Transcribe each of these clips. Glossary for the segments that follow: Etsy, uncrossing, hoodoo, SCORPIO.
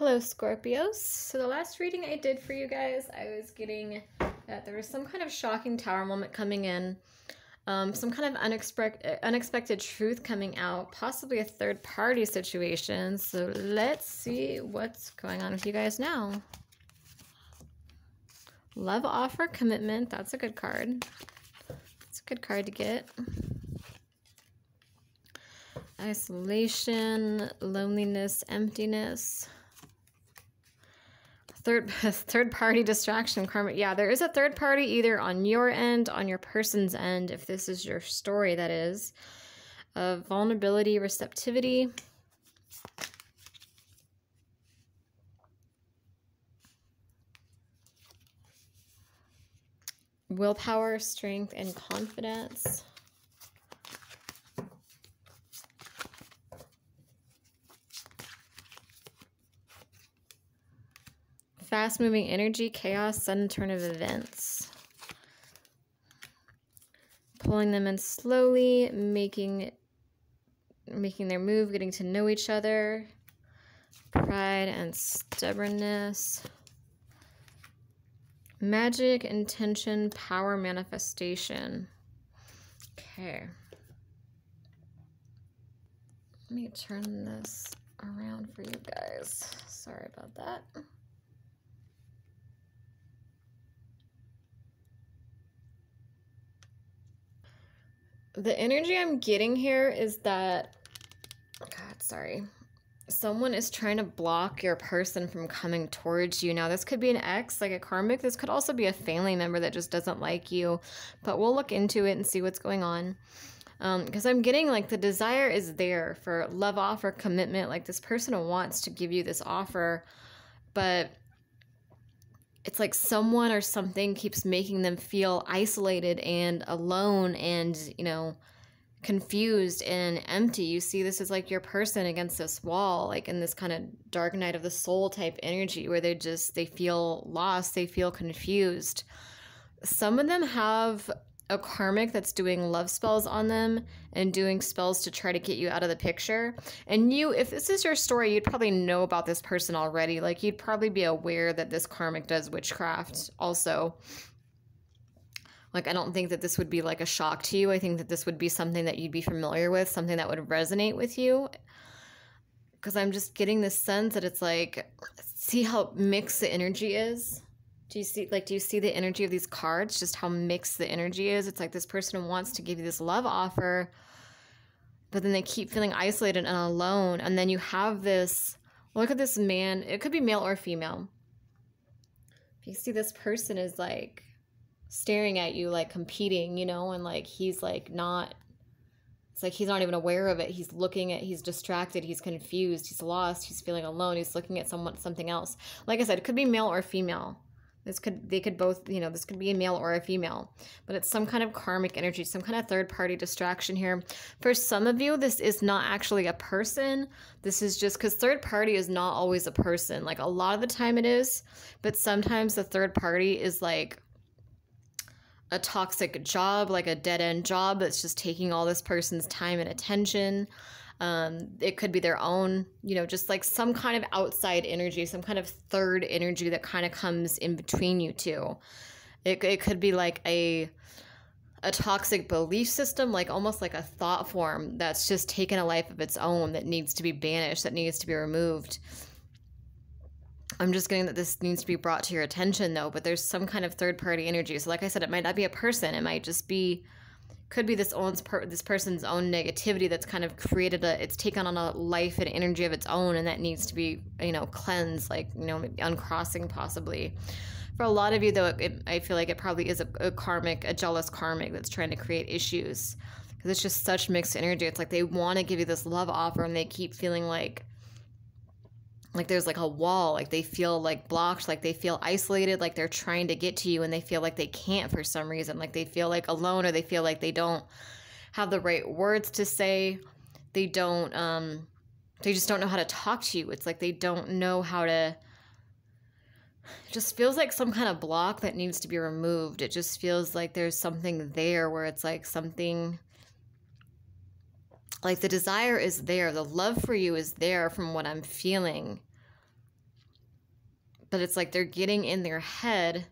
Hello Scorpios. So the last reading I did for you guys, I was getting that there was some kind of shocking tower moment coming in, some kind of unexpected truth coming out, possibly a third party situation. So let's see what's going on with you guys now. Love offer, commitment, that's a good card. It's a good card to get. Isolation, loneliness, emptiness. Third party distraction karma. Yeah, there is a third party either on your end, on your person's end, if this is your story, that is. Vulnerability, receptivity. Willpower, strength, and confidence. Fast-moving energy, chaos, sudden turn of events. Pulling them in slowly, making their move, getting to know each other. Pride and stubbornness. Magic, intention, power, manifestation. Okay. Let me turn this around for you guys. Sorry about that. The energy I'm getting here is that, God, sorry, someone is trying to block your person from coming towards you. Now, this could be an ex, like a karmic. This could also be a family member that just doesn't like you, but we'll look into it and see what's going on. Because I'm getting, like, the desire is there for love offer, commitment. Like, this person wants to give you this offer, but it's like someone or something keeps making them feel isolated and alone and, you know, confused and empty. You see this as like your person against this wall, like in this kind of dark night of the soul type energy where they feel lost, they feel confused. Some of them have a karmic that's doing love spells on them and doing spells to try to get you out of the picture. And you, if this is your story, you'd probably know about this person already. Like, you'd probably be aware that this karmic does witchcraft also. Like, I don't think that this would be like a shock to you. I think that this would be something that you'd be familiar with, something that would resonate with you. Because I'm just getting this sense that it's like, see how mixed the energy is? Do you see, like, do you see the energy of these cards, just how mixed the energy is? It's like this person wants to give you this love offer, but then they keep feeling isolated and alone. And then you have this, look at this man. It could be male or female. You see this person is, like, staring at you, like, competing, you know, and, like, he's, like, not, it's like he's not even aware of it. He's looking at, he's distracted, he's confused, he's lost, he's feeling alone, he's looking at something else. Like I said, it could be male or female. They could both, you know, this could be a male or a female, but it's some kind of karmic energy, some kind of third-party distraction here. For some of you, this is not actually a person. This is just because third party is not always a person. Like, a lot of the time it is, but sometimes the third party is like a toxic job, like a dead-end job that's just taking all this person's time and attention. It could be their own, you know, just like some kind of outside energy, some kind of third energy that kind of comes in between you two. It could be like a toxic belief system, like almost like a thought form that's just taken a life of its own that needs to be banished, that needs to be removed. I'm just getting that this needs to be brought to your attention though, but there's some kind of third party energy. So like I said, it might not be a person. It might just be, could be this person's own negativity that's kind of created it's taken on a life and energy of its own, and that needs to be, you know, cleansed, like, you know, uncrossing possibly. For a lot of you, though, I feel like it probably is a jealous karmic that's trying to create issues, because it's just such mixed energy. It's like they want to give you this love offer, and they keep feeling like there's like a wall, like they feel like blocked, like they feel isolated, like they're trying to get to you and they feel like they can't for some reason, like they feel like alone, or they feel like they don't have the right words to say. They don't, they just don't know how to talk to you. It's like they don't know how to, it just feels like some kind of block that needs to be removed. It just feels like there's something there where it's like something, like the desire is there, the love for you is there from what I'm feeling. but it's like they're getting in their head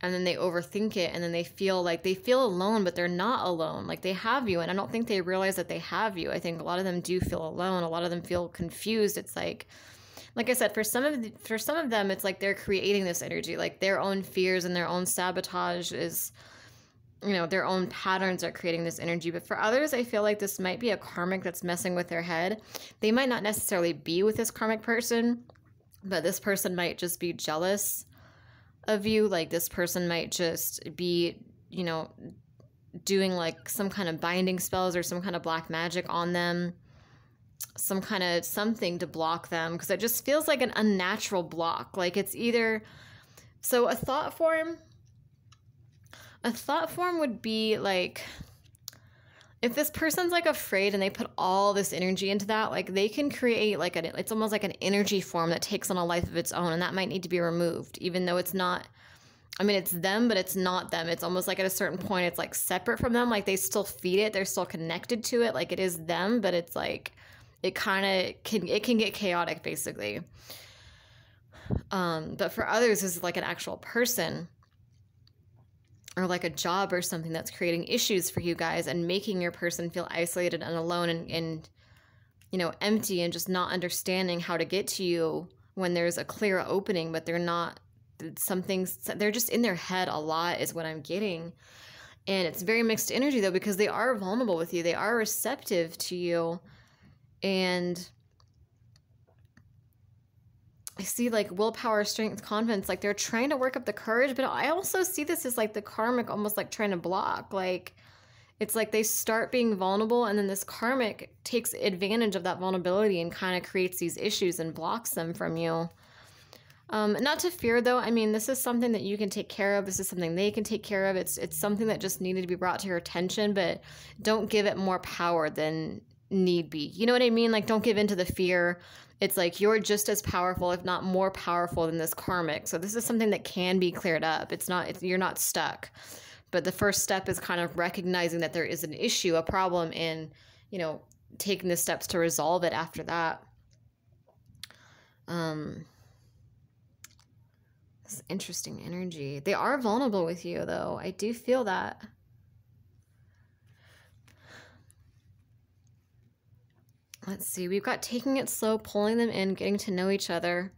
and then they overthink it and then they feel alone, but they're not alone. Like they have you, and I don't think they realize that they have you. I think a lot of them do feel alone. A lot of them feel confused. It's like I said, for some of them, it's like they're creating this energy, like their own fears and their own sabotage is, you know, their own patterns are creating this energy. But for others, I feel like this might be a karmic that's messing with their head. They might not necessarily be with this karmic person, but this person might just be jealous of you. Like this person might just be, you know, doing like some kind of binding spells or some kind of black magic on them, some kind of something to block them, because it just feels like an unnatural block. Like it's either, so a thought form would be like, if this person's like afraid and they put all this energy into that, like they can create like an, it's almost like an energy form that takes on a life of its own, and that might need to be removed, even though it's not, I mean, it's them, but it's not them. It's almost like at a certain point, it's like separate from them. Like they still feed it. They're still connected to it. Like it is them, but it's like, it kind of can, it can get chaotic basically. But for others, it's like an actual person, or like a job or something that's creating issues for you guys and making your person feel isolated and alone and you know, empty and just not understanding how to get to you when there's a clear opening, but they're not, they're just in their head a lot is what I'm getting. And it's very mixed energy though, because they are vulnerable with you. They are receptive to you. And I see like willpower, strength, confidence, like they're trying to work up the courage, but I also see this as like the karmic almost like trying to block. Like it's like they start being vulnerable and then this karmic takes advantage of that vulnerability and kind of creates these issues and blocks them from you. Not to fear though. I mean, this is something that you can take care of. This is something they can take care of. It's something that just needed to be brought to your attention, but don't give it more power than need be. You know what I mean? Like don't give in to the fear. It's like you're just as powerful, if not more powerful than this karmic. So this is something that can be cleared up. You're not stuck. But the first step is kind of recognizing that there is an issue, a problem, and, you know, taking the steps to resolve it after that. This is interesting energy. They are vulnerable with you though. I do feel that. Let's see, we've got taking it slow, pulling them in, getting to know each other.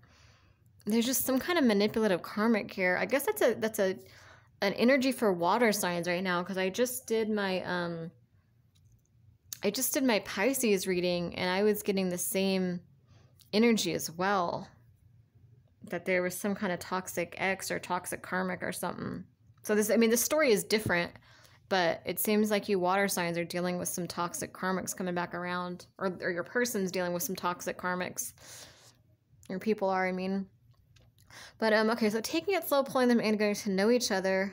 There's just some kind of manipulative karmic here. I guess that's an energy for water signs right now, because I just did my I just did my Pisces reading and I was getting the same energy as well. That there was some kind of toxic ex or toxic karmic or something. So this, I mean, the story is different. But it seems like you water signs are dealing with some toxic karmics coming back around. Or your person's dealing with some toxic karmics. Your people are, I mean. But, okay, so taking it slow, pulling them in, getting to know each other.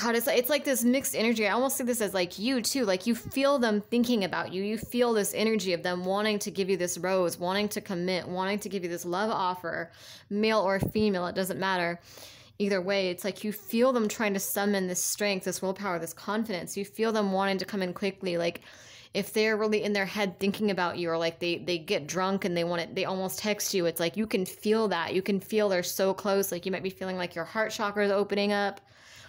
God, it's like this mixed energy. I almost see this as like you too. Like you feel them thinking about you. You feel this energy of them wanting to give you this rose, wanting to commit, wanting to give you this love offer. Male or female, it doesn't matter. Either way, it's like you feel them trying to summon this strength, this willpower, this confidence. You feel them wanting to come in quickly. Like if they're really in their head thinking about you, or like they get drunk and they almost text you. It's like you can feel that. You can feel they're so close. Like you might be feeling like your heart chakra is opening up.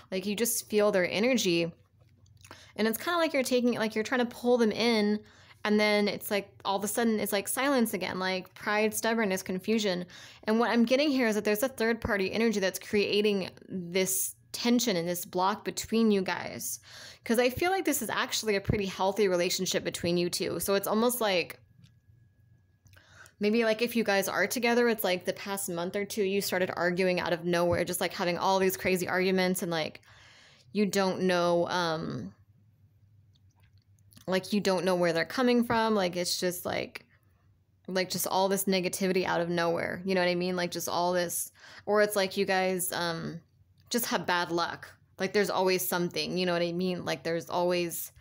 Like you just feel their energy. And it's kind of like you're taking it, like you're trying to pull them in. And then it's like all of a sudden it's like silence again, like pride, stubbornness, confusion. And what I'm getting here is that there's a third party energy that's creating this tension and this block between you guys. Because I feel like this is actually a pretty healthy relationship between you two. So it's almost like maybe like if you guys are together, it's like the past month or two you started arguing out of nowhere, just like having all these crazy arguments and like you don't know like you don't know where they're coming from. Like it's just like just all this negativity out of nowhere. You know what I mean? Like just all this, or it's like you guys just have bad luck. Like there's always something, you know what I mean? Like there's always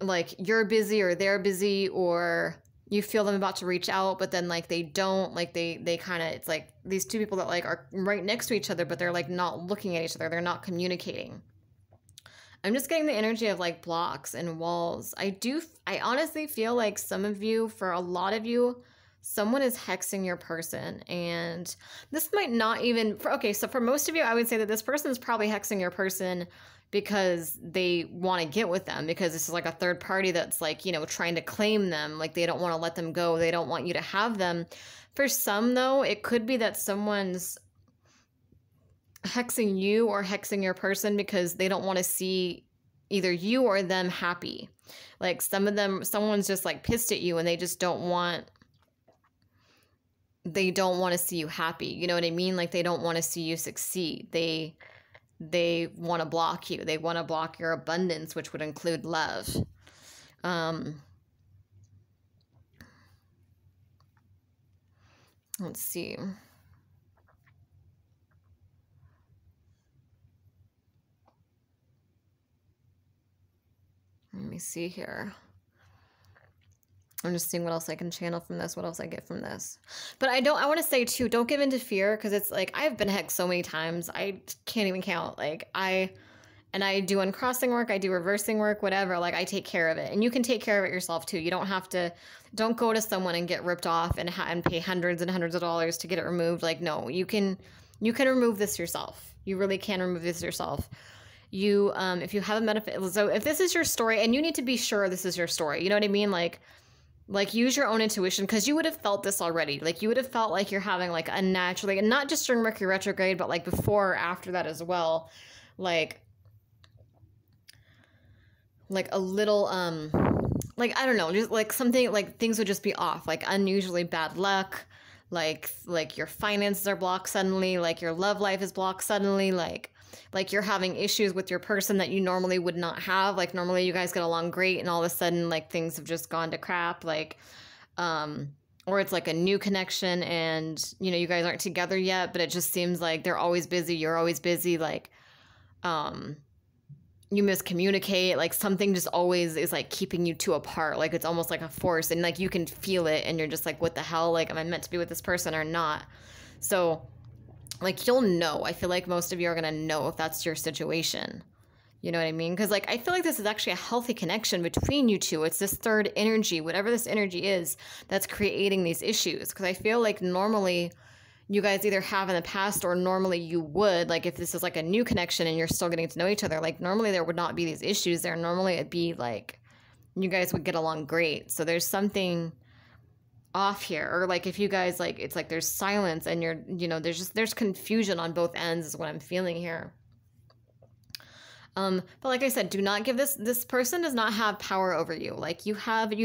like you're busy or they're busy, or you feel them about to reach out, but then like they don't, like they kind of, it's like these two people that like are right next to each other, but they're like not looking at each other. They're not communicating. I'm just getting the energy of like blocks and walls. I honestly feel like some of you, for a lot of you, someone is hexing your person, and this might not even, okay, so for most of you, I would say that this person is probably hexing your person because they want to get with them, because this is like a third party that's like, you know, trying to claim them. Like they don't want to let them go. They don't want you to have them. For some though, it could be that someone's hexing you or hexing your person because they don't want to see either you or them happy. Like some of them, someone's just like pissed at you and they just don't want, they don't want to see you happy. You know what I mean? Like they don't want to see you succeed. They want to block you. They want to block your abundance, which would include love. Let's see. Let me see here. I'm just seeing what else I can channel from this, what else I get from this. But I want to say too, don't give in to fear, because it's like, I've been hexed so many times. I can't even count. Like I do uncrossing work, I do reversing work, whatever. Like I take care of it, and you can take care of it yourself too. You don't have to, don't go to someone and get ripped off and pay hundreds and hundreds of dollars to get it removed. Like, no, you can remove this yourself. You really can remove this yourself. You, if you have a metaphysical, so if this is your story, and you need to be sure this is your story, you know what I mean? Like use your own intuition, because you would have felt this already. Like you would have felt like you're having like a naturally, and not just during Mercury retrograde, but like before or after that as well. Like a little, like, I don't know, just like something, like things would just be off, like unusually bad luck. Like your finances are blocked suddenly, like your love life is blocked suddenly, like you're having issues with your person that you normally would not have. Like normally you guys get along great, and all of a sudden like things have just gone to crap. Like, or it's like a new connection, and you know, you guys aren't together yet, but it just seems like they're always busy. You're always busy. Like, you miscommunicate, like something just always is like keeping you two apart. Like it's almost like a force, and like you can feel it, and you're just like, what the hell? Like, am I meant to be with this person or not? So like, you'll know. I feel like most of you are going to know if that's your situation. You know what I mean? Because like, I feel like this is actually a healthy connection between you two. It's this third energy, whatever this energy is, that's creating these issues. Because I feel like normally you guys either have in the past, or normally you would, like if this is like a new connection and you're still getting to know each other, like normally there would not be these issues there. Normally it'd be like, you guys would get along great. So there's something off here. Or like if you guys like, it's like there's silence, and you're, you know, there's confusion on both ends is what I'm feeling here. But like I said, do not give this person does not have power over you. Like you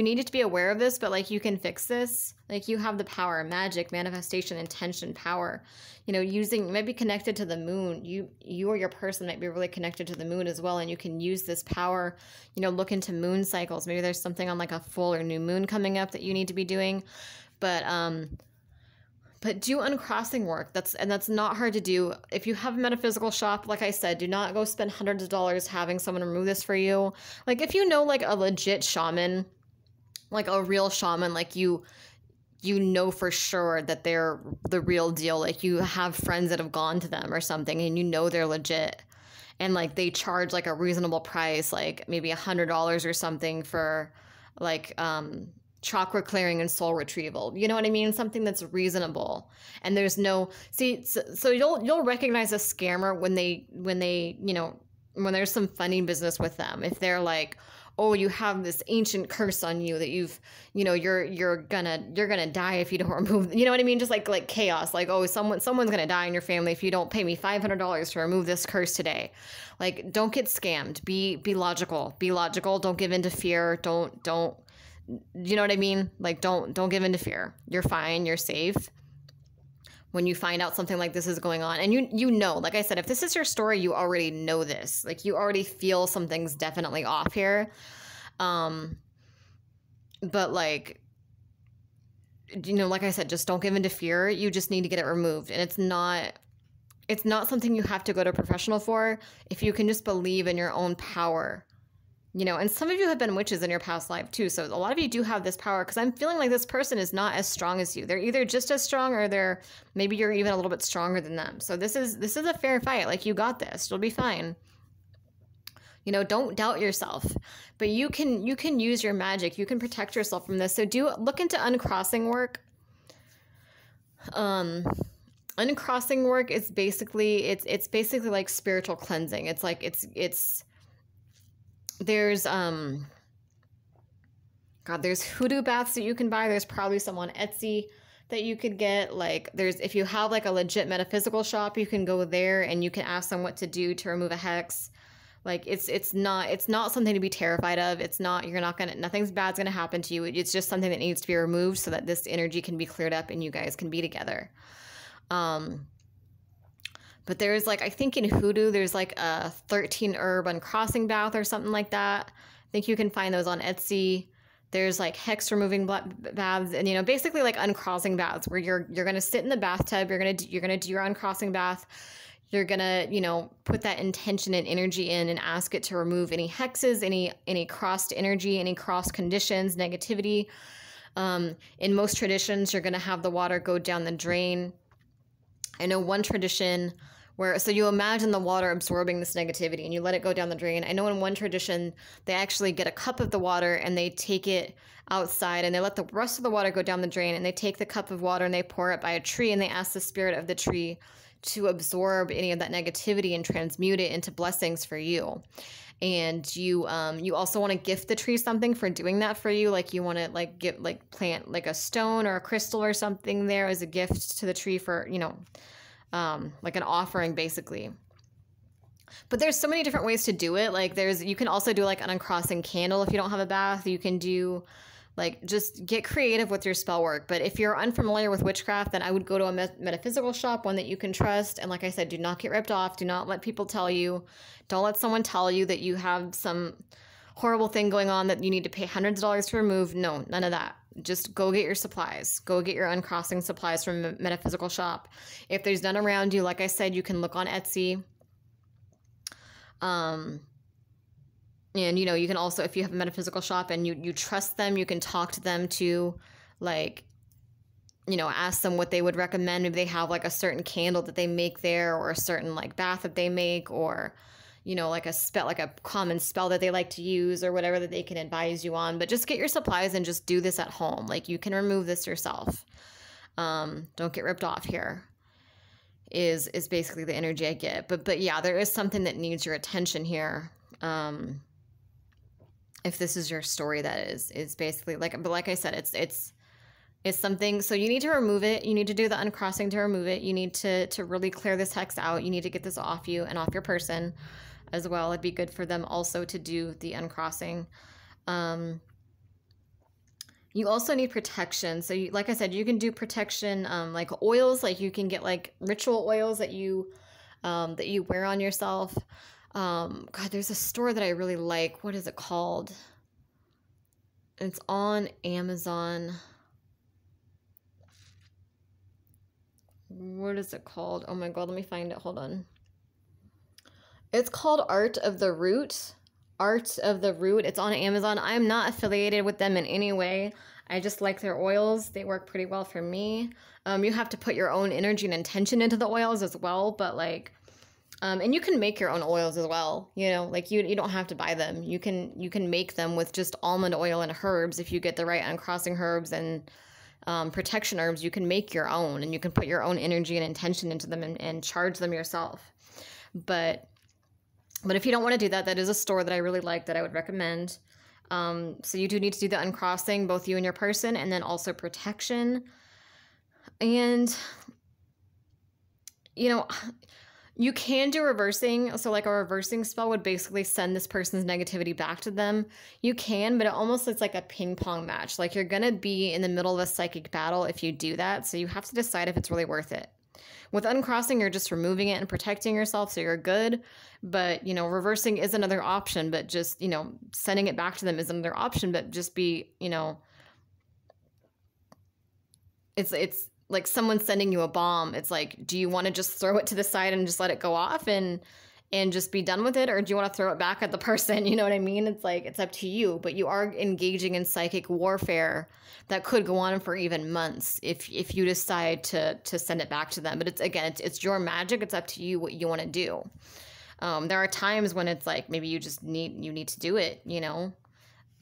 needed to be aware of this, but like you can fix this. Like you have the power, magic, manifestation, intention, power, you know, using, you might be connected to the moon. You or your person might be really connected to the moon as well. And you can use this power, you know, look into moon cycles. Maybe there's something on like a full or new moon coming up that you need to be doing, but do uncrossing work. That's not hard to do. If you have a metaphysical shop, like I said, do not go spend hundreds of dollars having someone remove this for you. Like if you know like a legit shaman, like a real shaman, like you know for sure that they're the real deal. Like you have friends that have gone to them or something, and you know they're legit, and like they charge like a reasonable price, like maybe $100 or something for like chakra clearing and soul retrieval. You know what I mean? Something that's reasonable. And there's no, see, so you'll recognize a scammer when they, you know, when there's some funny business with them. If they're like, oh, you have this ancient curse on you that you've, you know, you're gonna die if you don't remove, you know what I mean? Just like chaos, like, oh, someone's gonna die in your family if you don't pay me $500 to remove this curse today. Like, don't get scammed. Be logical. Don't give in to fear. Don't, you know what I mean? Like, don't give in to fear. You're fine. You're safe. When you find out something like this is going on, and you know, like I said, if this is your story, you already know this. Like you already feel something's definitely off here. But like, you know, like I said, just don't give in to fear. You just need to get it removed. And it's not something you have to go to a professional for. If you can just believe in your own power, you know, and some of you have been witches in your past life too. So a lot of you do have this power, because I'm feeling like this person is not as strong as you. They're either just as strong, or they're, maybe you're even a little bit stronger than them. So this is a fair fight. Like you got this, you'll be fine. You know, don't doubt yourself, but you can use your magic. You can protect yourself from this. So look into uncrossing work. Uncrossing work is basically, it's basically like spiritual cleansing. It's like, there's, God, there's hoodoo baths that you can buy. There's probably some on Etsy that you could get. Like there's, if you have like a legit metaphysical shop, you can go there and you can ask them what to do to remove a hex. Like it's not something to be terrified of. It's not, nothing's bad's going to happen to you. It's just something that needs to be removed so that this energy can be cleared up and you guys can be together. But there's like, I think in hoodoo, there's like a 13 herb uncrossing bath or something like that. I think you can find those on Etsy. There's like hex removing baths and, you know, basically like uncrossing baths where you're going to sit in the bathtub. You're going to do your uncrossing bath. You're going to, you know, put that intention and energy in and ask it to remove any hexes, any crossed energy, any crossed conditions, negativity. In most traditions, you're going to have the water go down the drain. I know one tradition where, so you imagine the water absorbing this negativity and you let it go down the drain. I know in one tradition, they actually get a cup of the water and they take it outside and they let the rest of the water go down the drain and they take the cup of water and they pour it by a tree and they ask the spirit of the tree to absorb any of that negativity and transmute it into blessings for you. And you, you also want to gift the tree something for doing that for you. Like you want to like get like plant like a stone or a crystal or something there as a gift to the tree for, you know, like an offering basically. But there's so many different ways to do it. Like there's, you can also do like an uncrossing candle. If you don't have a bath, you can do like, just get creative with your spell work. But if you're unfamiliar with witchcraft, then I would go to a metaphysical shop, one that you can trust. And like I said, do not get ripped off. Do not let people tell you. Don't let someone tell you that you have some horrible thing going on that you need to pay hundreds of dollars to remove. No, none of that. Just go get your supplies. Go get your uncrossing supplies from a metaphysical shop. If there's none around you, like I said, you can look on Etsy. And, you know, you can also, if you have a metaphysical shop and you trust them, you can talk to them to, like, you know, ask them what they would recommend. Maybe they have, like, a certain candle that they make there or a certain, like, bath that they make or, you know, like a spell, like a common spell that they like to use or whatever that they can advise you on. But just get your supplies and just do this at home. Like, you can remove this yourself. Don't get ripped off here is basically the energy I get. But yeah, there is something that needs your attention here. If this is your story, that is basically like, but like I said, it's something, so you need to remove it. You need to do the uncrossing to remove it. You need to really clear this hex out. You need to get this off you and off your person as well. It'd be good for them also to do the uncrossing. You also need protection. So you, like I said, you can do protection, like oils, like you can get like ritual oils that you wear on yourself. God, there's a store that I really like. What is it called? It's on Amazon. What is it called? Oh my God, let me find it. Hold on. It's called Art of the Root. Art of the Root. It's on Amazon. I'm not affiliated with them in any way. I just like their oils. They work pretty well for me. You have to put your own energy and intention into the oils as well, but like, and you can make your own oils as well, you know, like you don't have to buy them. You can make them with just almond oil and herbs. If you get the right uncrossing herbs and protection herbs, you can make your own and you can put your own energy and intention into them and charge them yourself. But if you don't want to do that, that is a store that I really like that I would recommend. So you do need to do the uncrossing, both you and your person, and then also protection. And, you know, you can do reversing. So like a reversing spell would basically send this person's negativity back to them. You can, but it almost looks like a ping pong match. Like you're going to be in the middle of a psychic battle if you do that. So you have to decide if it's really worth it. With uncrossing, you're just removing it and protecting yourself. So you're good. But, you know, reversing is another option, but just, you know, sending it back to them is another option, but just be, you know, it's like someone sending you a bomb. It's like, do you want to just throw it to the side and just let it go off and just be done with it? Or do you want to throw it back at the person? You know what I mean? It's like, it's up to you, but you are engaging in psychic warfare that could go on for even months if you decide to send it back to them. But it's, again, it's your magic. It's up to you what you want to do. There are times when it's like maybe you just need to do it, you know.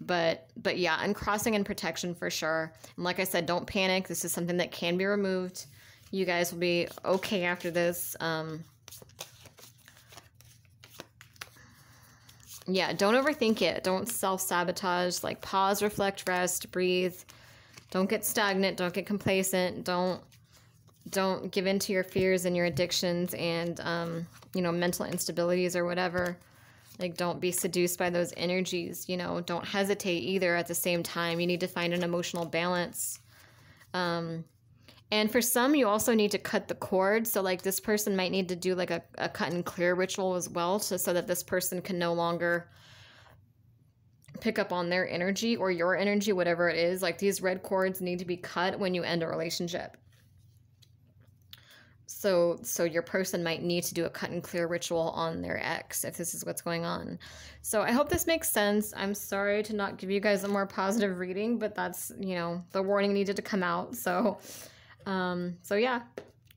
But yeah, and crossing and protection for sure. And like I said, don't panic. This is something that can be removed. You guys will be okay after this. Yeah, don't overthink it. Don't self-sabotage. Like, pause, reflect, rest, breathe. Don't get stagnant. Don't get complacent. Don't give in to your fears and your addictions and, you know, mental instabilities or whatever. Like, don't be seduced by those energies, you know. Don't hesitate either at the same time. You need to find an emotional balance. And for some, you also need to cut the cord. So, like, this person might need to do, like, a cut and clear ritual as well, so that this person can no longer pick up on their energy or your energy, whatever it is. Like, these red cords need to be cut when you end a relationship. So your person might need to do a cut and clear ritual on their ex if this is what's going on. So I hope this makes sense. I'm sorry to not give you guys a more positive reading, but that's, you know, the warning needed to come out. So yeah.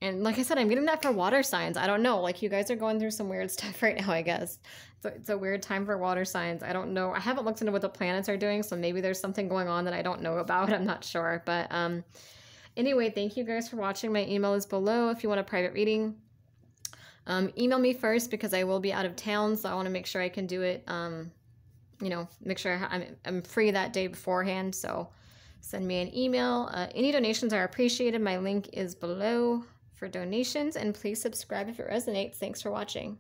And like I said, I'm getting that for water signs. I don't know. Like, you guys are going through some weird stuff right now, I guess. So it's a weird time for water signs. I don't know. I haven't looked into what the planets are doing, so maybe there's something going on that I don't know about. I'm not sure, but anyway, thank you guys for watching. My email is below if you want a private reading. Email me first because I will be out of town, so I want to make sure I can do it, you know, make sure I'm free that day beforehand. So send me an email. Any donations are appreciated. My link is below for donations, and please subscribe if it resonates. Thanks for watching.